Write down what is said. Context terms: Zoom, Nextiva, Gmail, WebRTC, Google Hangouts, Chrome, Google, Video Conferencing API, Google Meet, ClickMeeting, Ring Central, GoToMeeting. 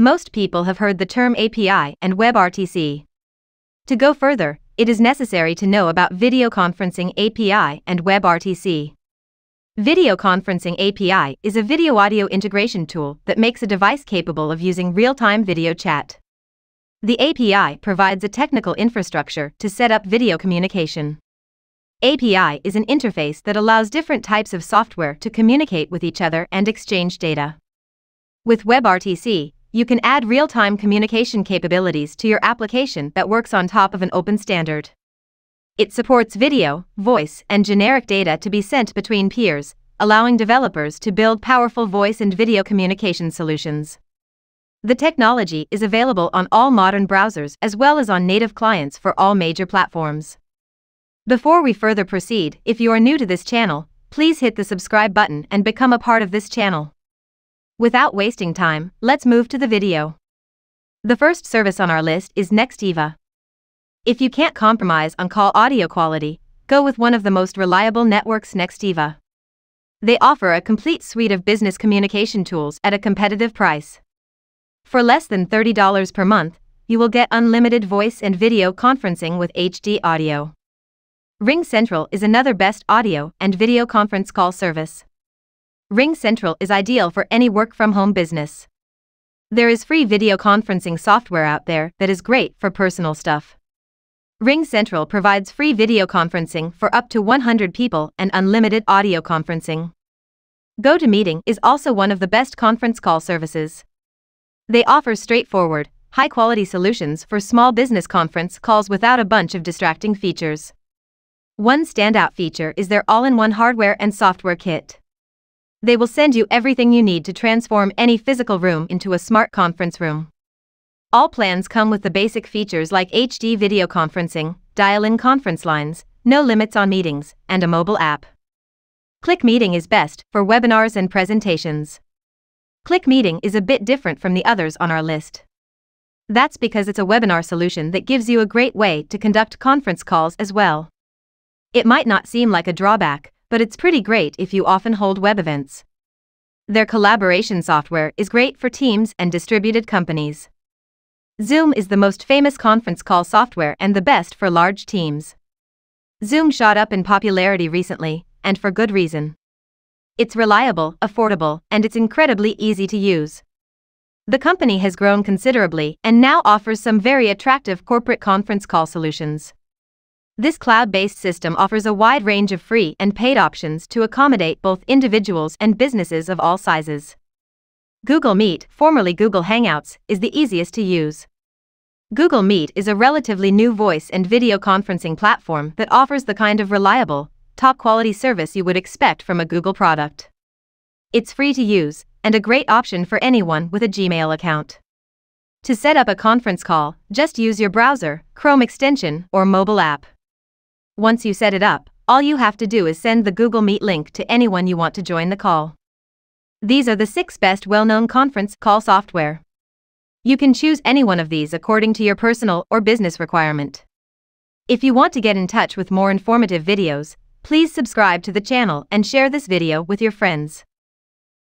Most people have heard the term API and WebRTC. To go further, it is necessary to know about Video Conferencing API and WebRTC. Video Conferencing API is a video-audio integration tool that makes a device capable of using real-time video chat. The API provides a technical infrastructure to set up video communication. API is an interface that allows different types of software to communicate with each other and exchange data. With WebRTC, you can add real-time communication capabilities to your application that works on top of an open standard. It supports video, voice, and generic data to be sent between peers, allowing developers to build powerful voice and video communication solutions. The technology is available on all modern browsers as well as on native clients for all major platforms. Before we further proceed, if you are new to this channel, please hit the subscribe button and become a part of this channel. Without wasting time, let's move to the video. The first service on our list is Nextiva. If you can't compromise on call audio quality, go with one of the most reliable networks, Nextiva. They offer a complete suite of business communication tools at a competitive price. For less than $30 per month, you will get unlimited voice and video conferencing with HD audio. Ring Central is another best audio and video conference call service. Ring Central is ideal for any work-from-home business. There is free video conferencing software out there that is great for personal stuff. Ring Central provides free video conferencing for up to 100 people and unlimited audio conferencing. GoToMeeting is also one of the best conference call services. They offer straightforward, high-quality solutions for small business conference calls without a bunch of distracting features. One standout feature is their all-in-one hardware and software kit. They will send you everything you need to transform any physical room into a smart conference room. All plans come with the basic features like HD video conferencing, dial-in conference lines, no limits on meetings, and a mobile app. ClickMeeting is best for webinars and presentations. ClickMeeting is a bit different from the others on our list. That's because it's a webinar solution that gives you a great way to conduct conference calls as well. It might not seem like a drawback, but it's pretty great if you often hold web events. Their collaboration software is great for teams and distributed companies. Zoom is the most famous conference call software and the best for large teams. Zoom shot up in popularity recently, and for good reason. It's reliable, affordable, and it's incredibly easy to use. The company has grown considerably and now offers some very attractive corporate conference call solutions. This cloud-based system offers a wide range of free and paid options to accommodate both individuals and businesses of all sizes. Google Meet, formerly Google Hangouts, is the easiest to use. Google Meet is a relatively new voice and video conferencing platform that offers the kind of reliable, top-quality service you would expect from a Google product. It's free to use and a great option for anyone with a Gmail account. To set up a conference call, just use your browser, Chrome extension, or mobile app. Once you set it up, all you have to do is send the Google Meet link to anyone you want to join the call. These are the 6 best well-known conference call software. You can choose any one of these according to your personal or business requirement. If you want to get in touch with more informative videos, please subscribe to the channel and share this video with your friends.